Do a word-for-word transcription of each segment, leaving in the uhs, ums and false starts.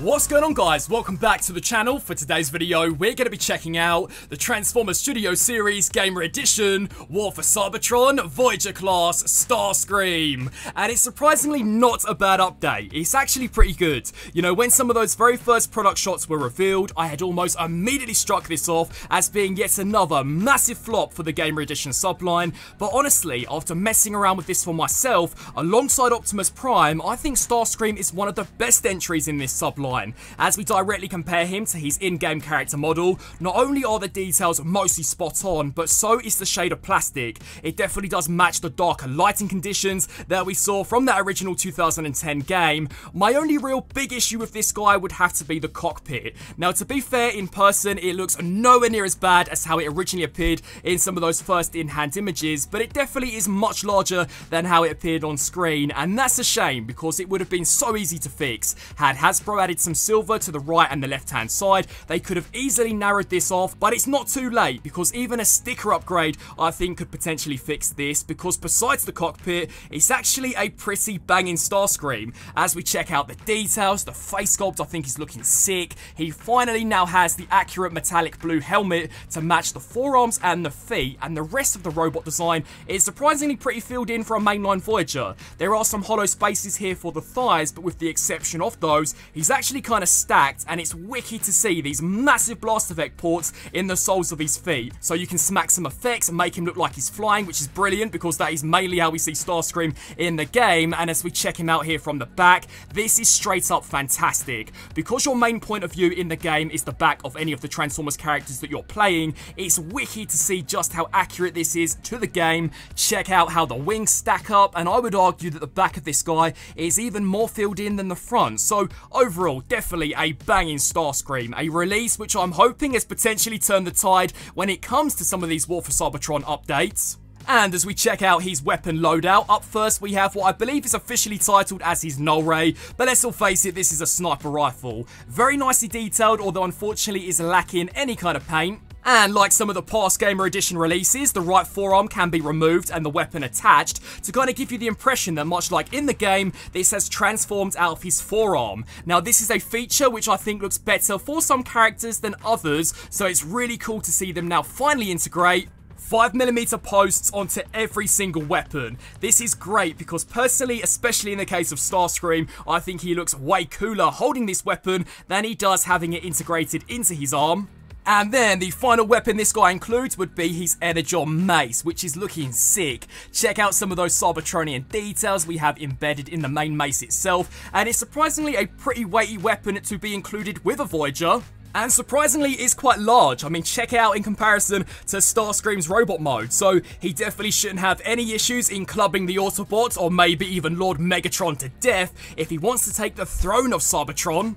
What's going on, guys? Welcome back to the channel. For today's video, we're going to be checking out the Transformers Studio Series Gamer Edition War for Cybertron Voyager Class Starscream. And it's surprisingly not a bad update. It's actually pretty good. You know, when some of those very first product shots were revealed, I had almost immediately struck this off as being yet another massive flop for the Gamer Edition subline. But honestly, after messing around with this for myself, alongside Optimus Prime, I think Starscream is one of the best entries in this subline. Line. As we directly compare him to his in-game character model, not only are the details mostly spot on, but so is the shade of plastic. It definitely does match the darker lighting conditions that we saw from that original two thousand ten game. My only real big issue with this guy would have to be the cockpit. Now, to be fair, in person it looks nowhere near as bad as how it originally appeared in some of those first in-hand images, but it definitely is much larger than how it appeared on screen, and that's a shame because it would have been so easy to fix. Had Hasbro added some silver to the right and the left hand side, they could have easily narrowed this off, but it's not too late because even a sticker upgrade I think could potentially fix this, because besides the cockpit, it's actually a pretty banging Starscream. As we check out the details, the face sculpt I think is looking sick. He finally now has the accurate metallic blue helmet to match the forearms and the feet, and the rest of the robot design is surprisingly pretty filled in for a mainline Voyager. There are some hollow spaces here for the thighs, but with the exception of those, he's actually actually kind of stacked, and it's wicked to see these massive blast effect ports in the soles of his feet, so you can smack some effects and make him look like he's flying, which is brilliant because that is mainly how we see Starscream in the game. And as we check him out here from the back, this is straight up fantastic. Because your main point of view in the game is the back of any of the Transformers characters that you're playing, it's wicked to see just how accurate this is to the game. Check out how the wings stack up, and I would argue that the back of this guy is even more filled in than the front. So overall, definitely a banging Starscream, a release which I'm hoping has potentially turned the tide when it comes to some of these War for Cybertron updates. And as we check out his weapon loadout, up first we have what I believe is officially titled as his Null Ray, but let's all face it, this is a sniper rifle. Very nicely detailed, although unfortunately is lacking any kind of paint. And like some of the past Gamer Edition releases, the right forearm can be removed and the weapon attached to kind of give you the impression that, much like in the game, this has transformed out of his forearm. Now, this is a feature which I think looks better for some characters than others, so it's really cool to see them now finally integrate five millimeter posts onto every single weapon. This is great because personally, especially in the case of Starscream, I think he looks way cooler holding this weapon than he does having it integrated into his arm. And then the final weapon this guy includes would be his Energon Mace, which is looking sick. Check out some of those Cybertronian details we have embedded in the main mace itself, and it's surprisingly a pretty weighty weapon to be included with a Voyager. And surprisingly, it's quite large. I mean, check it out in comparison to Starscream's robot mode. So he definitely shouldn't have any issues in clubbing the Autobots or maybe even Lord Megatron to death if he wants to take the throne of Cybertron.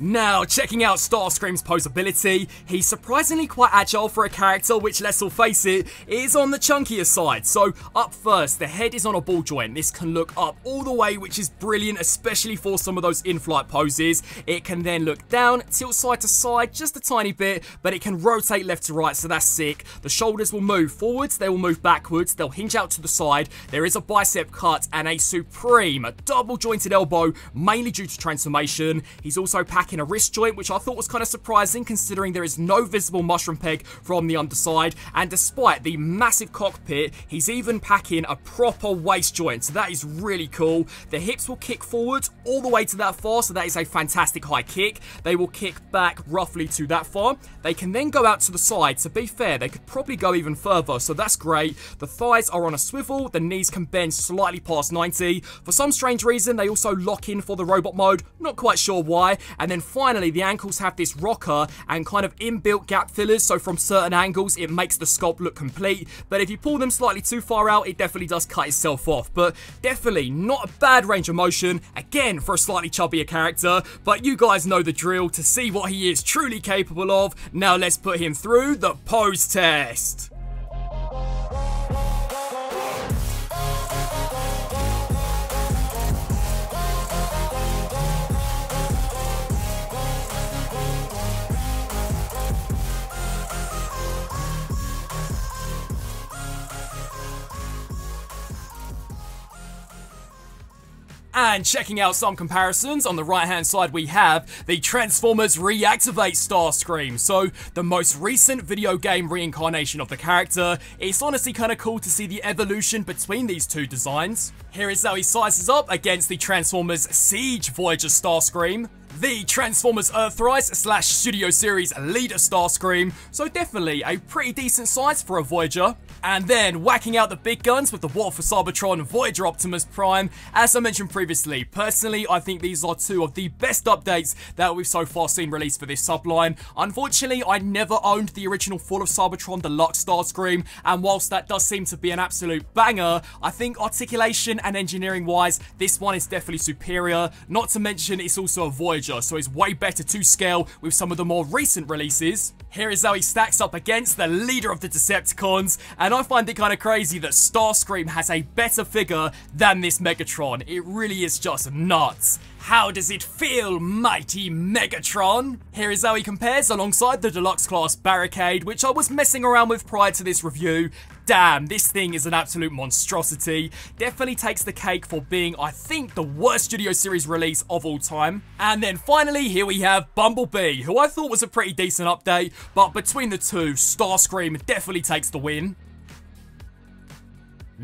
Now, checking out Starscream's posability, he's surprisingly quite agile for a character which, let's all face it, is on the chunkier side. So up first, the head is on a ball joint. This can look up all the way, which is brilliant, especially for some of those in-flight poses. It can then look down, tilt side to side just a tiny bit, but it can rotate left to right, so that's sick. The shoulders will move forwards, they will move backwards, they'll hinge out to the side. There is a bicep cut and a supreme double jointed elbow, mainly due to transformation. He's also packing in a wrist joint, which I thought was kind of surprising considering there is no visible mushroom peg from the underside, and despite the massive cockpit, he's even packing a proper waist joint, so that is really cool. The hips will kick forward all the way to that far, so that is a fantastic high kick. They will kick back roughly to that far. They can then go out to the side. To be fair, they could probably go even further, so that's great. The thighs are on a swivel, the knees can bend slightly past ninety. For some strange reason, they also lock in for the robot mode, not quite sure why. And then finally, the ankles have this rocker and kind of inbuilt gap fillers, so from certain angles it makes the sculpt look complete, but if you pull them slightly too far out, it definitely does cut itself off. But definitely not a bad range of motion, again for a slightly chubbier character, but you guys know the drill. To see what he is truly capable of, now let's put him through the pose test. And checking out some comparisons, on the right hand side we have the Transformers Reactivate Starscream. So the most recent video game reincarnation of the character. It's honestly kind of cool to see the evolution between these two designs. Here is how he sizes up against the Transformers Siege Voyager Starscream, the Transformers Earthrise slash Studio Series Leader Starscream, so definitely a pretty decent size for a Voyager. And then whacking out the big guns with the War for Cybertron Voyager Optimus Prime. As I mentioned previously, personally I think these are two of the best updates that we've so far seen released for this subline. Unfortunately, I never owned the original Fall of Cybertron Deluxe Starscream, and whilst that does seem to be an absolute banger, I think articulation and engineering wise, this one is definitely superior. Not to mention it's also a Voyager, so it's way better to scale with some of the more recent releases. Here is how he stacks up against the leader of the Decepticons, and And I find it kind of crazy that Starscream has a better figure than this Megatron. It really is just nuts. How does it feel, mighty Megatron? Here is how he compares alongside the Deluxe Class Barricade, which I was messing around with prior to this review. Damn, this thing is an absolute monstrosity. Definitely takes the cake for being, I think, the worst Studio Series release of all time. And then finally, here we have Bumblebee, who I thought was a pretty decent update, but between the two, Starscream definitely takes the win.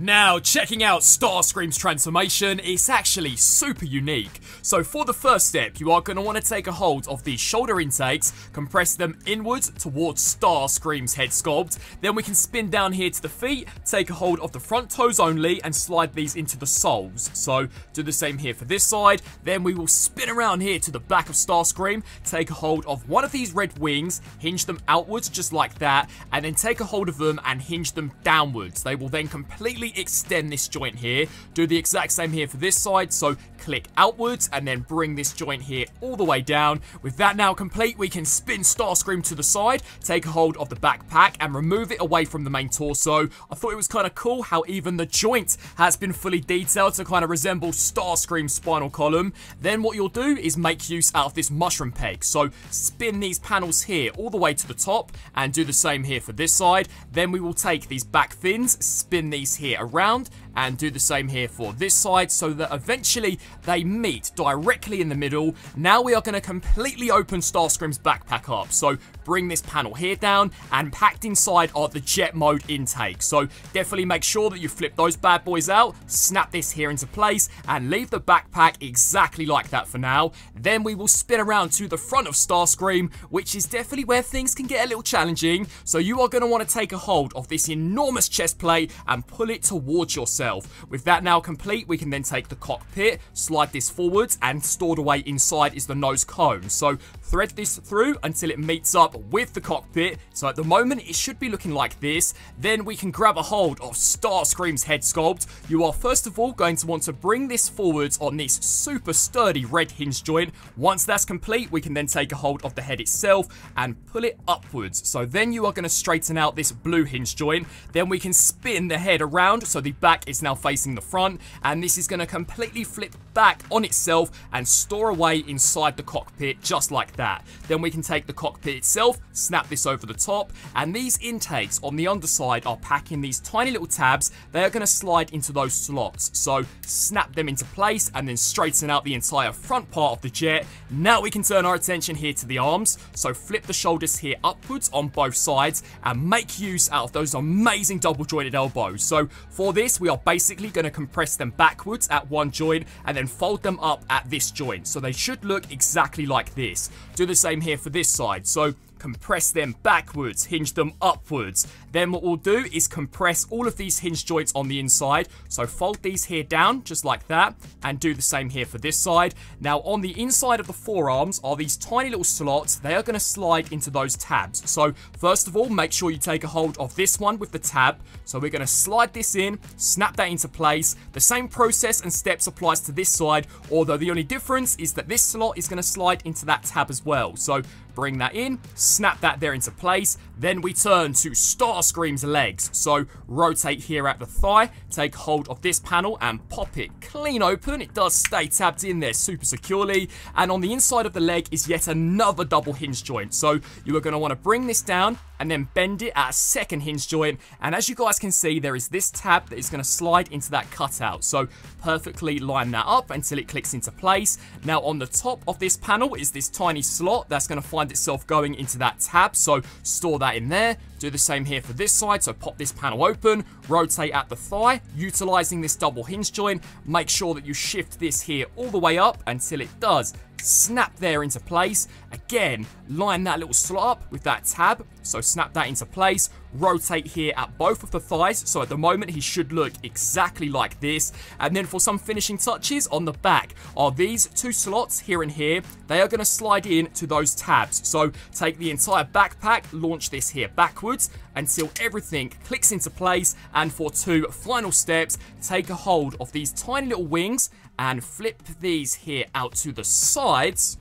Now, checking out Starscream's transformation, it's actually super unique. So for the first step, you are going to want to take a hold of the shoulder intakes, compress them inwards towards Starscream's head sculpt. Then we can spin down here to the feet, take a hold of the front toes only, and slide these into the soles. So do the same here for this side. Then we will spin around here to the back of Starscream, take a hold of one of these red wings, hinge them outwards just like that, and then take a hold of them and hinge them downwards. They will then completely extend this joint here. Do the exact same here for this side, so click outwards and then bring this joint here all the way down. With that now complete, we can spin Starscream to the side, take a hold of the backpack and remove it away from the main torso. I thought it was kind of cool how even the joint has been fully detailed to kind of resemble Starscream's spinal column. Then what you'll do is make use out of this mushroom peg, so spin these panels here all the way to the top and do the same here for this side. Then we will take these back fins, spin these here around and do the same here for this side so that eventually they meet directly in the middle. Now we are going to completely open Starscream's backpack up. So bring this panel here down, and packed inside are the jet mode intake. So definitely make sure that you flip those bad boys out, snap this here into place, and leave the backpack exactly like that for now. Then we will spin around to the front of Starscream, which is definitely where things can get a little challenging. So you are going to want to take a hold of this enormous chest plate and pull it towards yourself. With that now complete, we can then take the cockpit, slide this forwards, and stored away inside is the nose cone. So thread this through until it meets up with the cockpit. So at the moment it should be looking like this. Then we can grab a hold of Starscream's head sculpt. You are first of all going to want to bring this forwards on this super sturdy red hinge joint. Once that's complete, we can then take a hold of the head itself and pull it upwards. So then you are going to straighten out this blue hinge joint. Then we can spin the head around so the back is now facing the front, and this is going to completely flip back on itself and store away inside the cockpit just like that. Then we can take the cockpit itself, snap this over the top, and these intakes on the underside are packing these tiny little tabs. They are going to slide into those slots, so snap them into place and then straighten out the entire front part of the jet. Now we can turn our attention here to the arms, so flip the shoulders here upwards on both sides and make use out of those amazing double jointed elbows. So for this we are basically going to compress them backwards at one joint and then fold them up at this joint, so they should look exactly like this. Do the same here for this side, so compress them backwards, hinge them upwards. Then what we'll do is compress all of these hinge joints on the inside. So fold these here down just like that and do the same here for this side. Now on the inside of the forearms are these tiny little slots. They are going to slide into those tabs. So first of all, make sure you take a hold of this one with the tab. So we're going to slide this in, snap that into place. The same process and steps applies to this side, although the only difference is that this slot is going to slide into that tab as well. So bring that in, snap that there into place. Then we turn to Starscream's legs. So rotate here at the thigh, take hold of this panel and pop it clean open. It does stay tabbed in there super securely. And on the inside of the leg is yet another double hinge joint. So you are going to want to bring this down, and then bend it at a second hinge joint, and as you guys can see, there is this tab that is going to slide into that cutout, so perfectly line that up until it clicks into place. Now on the top of this panel is this tiny slot that's going to find itself going into that tab, so store that in there. Do the same here for this side, so pop this panel open, rotate at the thigh, utilising this double hinge joint, make sure that you shift this here all the way up until it does snap there into place. Again, line that little slot up with that tab, so snap that into place, rotate here at both of the thighs, so at the moment he should look exactly like this. And then for some finishing touches on the back are these two slots here and here. They are going to slide in to those tabs, so take the entire backpack, launch this here backwards until everything clicks into place, and for two final steps, take a hold of these tiny little wings and flip these here out to the sides.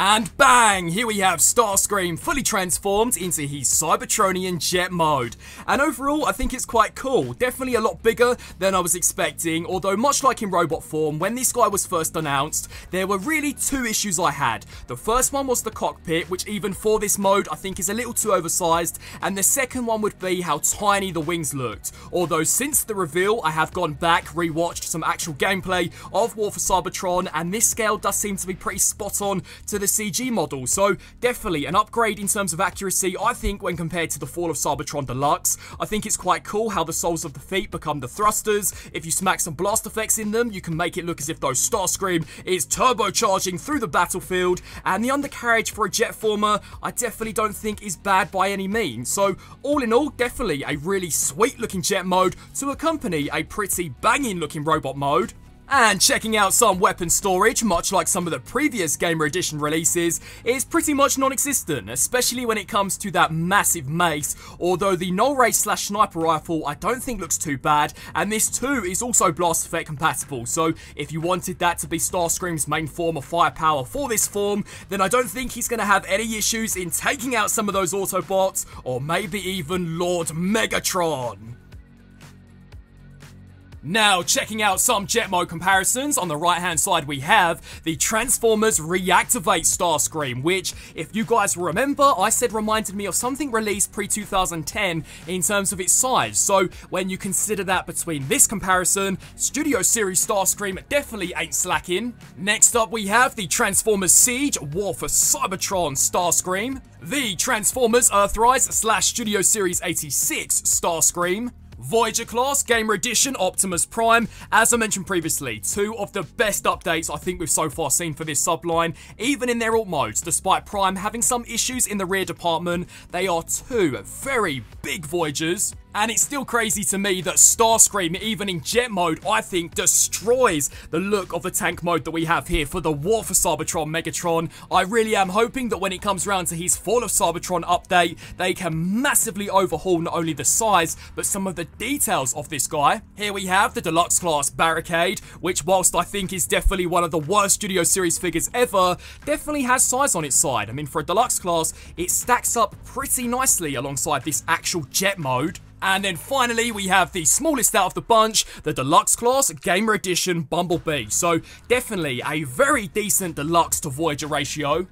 And bang! Here we have Starscream fully transformed into his Cybertronian jet mode. And overall, I think it's quite cool. Definitely a lot bigger than I was expecting, although much like in robot form, when this guy was first announced, there were really two issues I had. The first one was the cockpit, which even for this mode, I think is a little too oversized. And the second one would be how tiny the wings looked. Although since the reveal, I have gone back, rewatched some actual gameplay of War for Cybertron, and this scale does seem to be pretty spot on to the C G model, so definitely an upgrade in terms of accuracy, I think, when compared to the Fall of Cybertron Deluxe. I think it's quite cool how the soles of the feet become the thrusters. If you smack some blast effects in them, you can make it look as if though Starscream is turbocharging through the battlefield, and the undercarriage for a jet former I definitely don't think is bad by any means. So all in all, definitely a really sweet looking jet mode to accompany a pretty banging looking robot mode. And checking out some weapon storage, much like some of the previous Gamer Edition releases, is pretty much non-existent, especially when it comes to that massive mace, although the Null Ray slash sniper rifle I don't think looks too bad, and this too is also blast effect compatible, so if you wanted that to be Starscream's main form of firepower for this form, then I don't think he's going to have any issues in taking out some of those Autobots, or maybe even Lord Megatron. Now, checking out some jet mode comparisons, on the right hand side we have the Transformers Reactivate Starscream, which, if you guys remember, I said reminded me of something released pre two thousand ten in terms of its size, so when you consider that between this comparison, Studio Series Starscream definitely ain't slacking. Next up we have the Transformers Siege War for Cybertron Starscream, the Transformers Earthrise slash Studio Series eighty-six Starscream, Voyager Class, Gamer Edition, Optimus Prime. As I mentioned previously, two of the best updates I think we've so far seen for this subline, even in their alt modes. Despite Prime having some issues in the rear department, they are two very big Voyagers. And it's still crazy to me that Starscream, even in jet mode, I think destroys the look of the tank mode that we have here for the War for Cybertron Megatron. I really am hoping that when it comes round to his Fall of Cybertron update, they can massively overhaul not only the size, but some of the details of this guy. Here we have the Deluxe Class Barricade, which whilst I think is definitely one of the worst Studio Series figures ever, definitely has size on its side. I mean, for a Deluxe Class, it stacks up pretty nicely alongside this actual jet mode. And then finally, we have the smallest out of the bunch, the Deluxe Class Gamer Edition Bumblebee. So definitely a very decent Deluxe to Voyager ratio.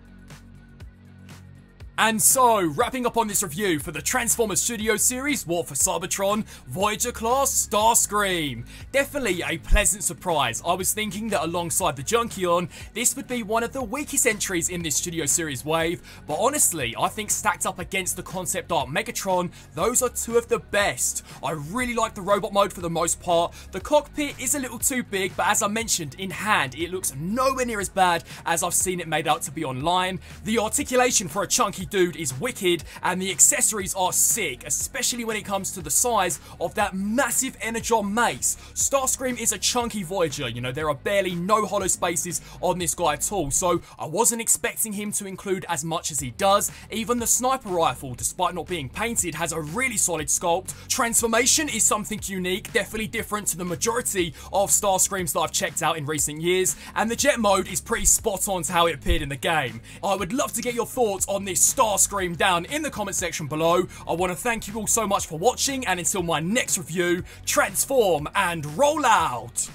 And so, wrapping up on this review for the Transformers Studio Series War for Cybertron Voyager Class Starscream. Definitely a pleasant surprise. I was thinking that alongside the Junkion, this would be one of the weakest entries in this Studio Series wave, but honestly, I think stacked up against the concept art Megatron, those are two of the best. I really like the robot mode for the most part. The cockpit is a little too big, but as I mentioned, in hand, it looks nowhere near as bad as I've seen it made out to be online. The articulation for a chunky dude is wicked, and the accessories are sick, especially when it comes to the size of that massive Energon Mace. Starscream is a chunky Voyager, you know, there are barely no hollow spaces on this guy at all, so I wasn't expecting him to include as much as he does. Even the sniper rifle, despite not being painted, has a really solid sculpt. Transformation is something unique, definitely different to the majority of Starscreams that I've checked out in recent years, and the jet mode is pretty spot on to how it appeared in the game. I would love to get your thoughts on this Starscream down in the comment section below. I want to thank you all so much for watching, and until my next review, transform and roll out!